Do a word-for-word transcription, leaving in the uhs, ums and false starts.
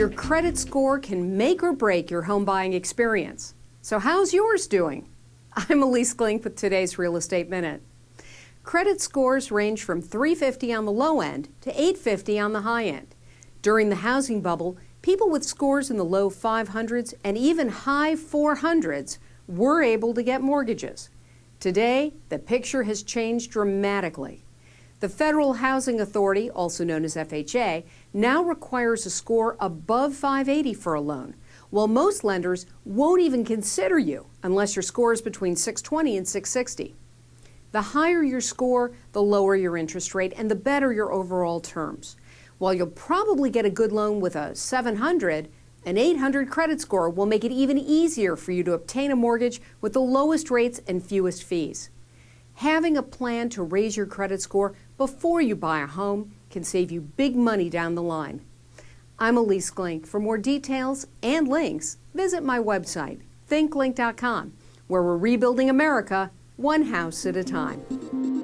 Your credit score can make or break your home buying experience. So how's yours doing? I'm Ilyce Glink with today's Real Estate Minute. Credit scores range from three fifty on the low end to eight fifty on the high end. During the housing bubble, people with scores in the low five hundreds and even high four hundreds were able to get mortgages. Today, the picture has changed dramatically. The Federal Housing Authority, also known as F H A, now requires a score above five eighty for a loan, while most lenders won't even consider you unless your score is between six twenty and six sixty. The higher your score, the lower your interest rate, and the better your overall terms. While you'll probably get a good loan with a seven hundred, an eight hundred credit score will make it even easier for you to obtain a mortgage with the lowest rates and fewest fees. Having a plan to raise your credit score before you buy a home can save you big money down the line. I'm Ilyce Glink. For more details and links, visit my website, think glink dot com, where we're rebuilding America one house at a time.